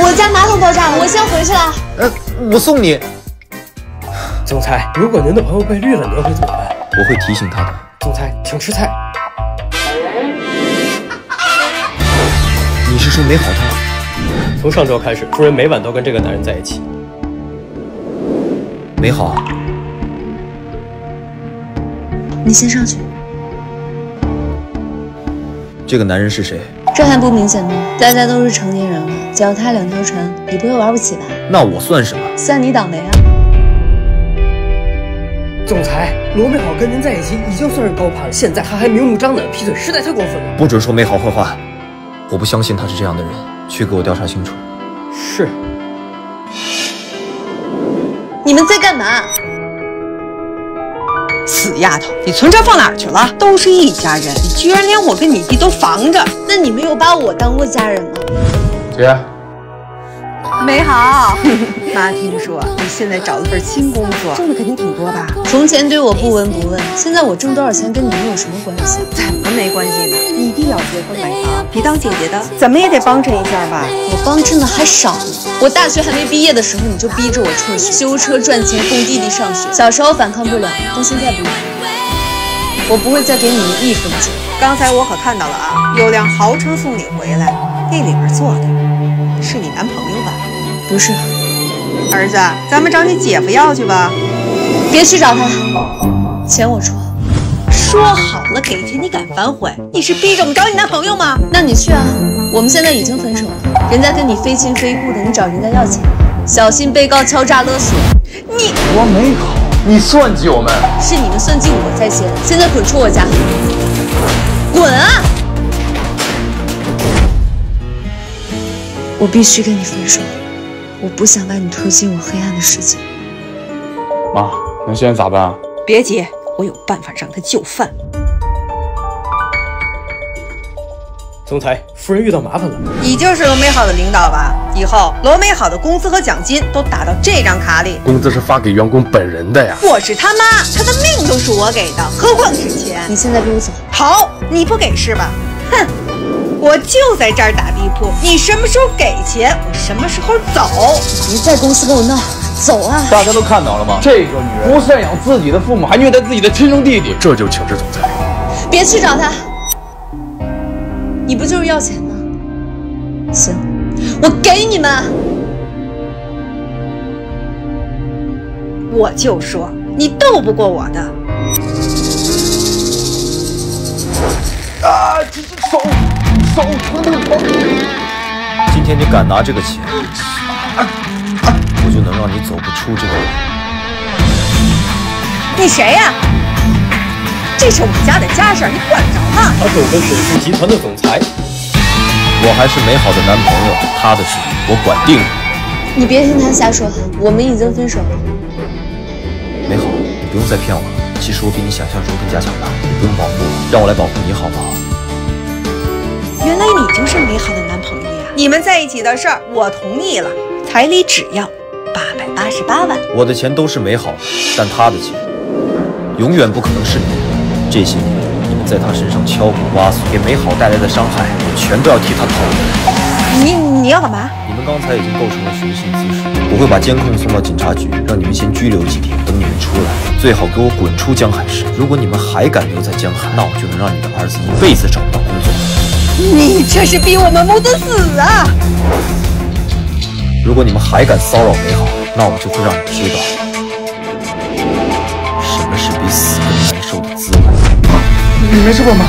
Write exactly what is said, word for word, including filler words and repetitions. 我家马桶爆炸，我先回去了。呃，我送你。总裁，如果您的朋友被绿了，您会怎么办？我会提醒他的。总裁，请吃菜。你是说没好他？从上周开始，夫人每晚都跟这个男人在一起。没好啊。你先上去。这个男人是谁？这还不明显吗？大家都是成年人了，脚踏两条船，你不会玩不起吧？那我算什么？算你倒霉啊！总裁，罗美好跟您在一起已经算是高攀了，现在他还明目张胆劈腿，实在太过分了。不准说美好坏话，我不相信他是这样的人，去给我调查清楚。是。你们在干嘛？ 死丫头，你存折放哪儿去了？都是一家人，你居然连我跟你弟都防着，那你们有把我当过家人吗？姐，美好，妈听说你现在找了份新工作，挣的肯定挺多吧？从前对我不闻不问，现在我挣多少钱跟你们有什么关系？怎么没关系呢？你弟要结婚买房，你当姐姐的怎么也得帮衬一下吧？我帮衬的还少呢。 我大学还没毕业的时候，你就逼着我辍学，修车赚钱供弟弟上学。小时候反抗不了，但现在不一样，我不会再给你们一分钱。刚才我可看到了啊，有辆豪车送你回来，那里边坐的是你男朋友吧？不是，儿子，咱们找你姐夫要去吧。别去找他，钱我出。说好了给钱，你敢反悔？你是逼着我们找你男朋友吗？那你去啊。 我们现在已经分手了，人家跟你非亲非故的，你找人家要钱，小心被告敲诈勒索。你我没搞，你算计我们，是你们算计我在先，现在滚出我家，滚啊！我必须跟你分手，我不想把你推进我黑暗的世界。妈，那现在咋办啊？别急，我有办法让他就范。 总裁，夫人遇到麻烦了。你就是罗美好的领导吧？以后罗美好的工资和奖金都打到这张卡里。工资是发给员工本人的呀。我是他妈，他的命都是我给的，何况是钱。你现在给我走。好，你不给是吧？哼，我就在这儿打地铺。你什么时候给钱，我什么时候走。你在公司跟我闹，走啊！大家都看到了吗？这个女人不赡养自己的父母，还虐待自己的亲生弟弟，这就请示总裁。别去找他。 你不就是要钱吗？行，我给你们。我就说你斗不过我的。啊！这这手手疼的疼。今天你敢拿这个钱，啊啊、我就能让你走不出这个屋。你谁呀、啊？ 这是我们家的家事，你管得着吗？他是我们水富集团的总裁，我还是美好的男朋友，他的事我管定了。你别听他瞎说，我们已经分手了。美好，你不用再骗我了。其实我比你想象中更加强大，你不用保护我，让我来保护你好不好？原来你就是美好的男朋友呀！你们在一起的事儿，我同意了，彩礼只要八百八十八万。我的钱都是美好的，但他的钱永远不可能是你的。 这些年，你们在他身上敲鼓挖笋，给美好带来的伤害，我全都要替他讨回来。你你要干嘛？你们刚才已经构成了寻衅滋事，我会把监控送到警察局，让你们先拘留几天，等你们出来，最好给我滚出江海市。如果你们还敢留在江海，那我就能让你的儿子一辈子找不到工作。你这是逼我们母子死啊！如果你们还敢骚扰美好，那我就会让你知道。 你没事吧，妈？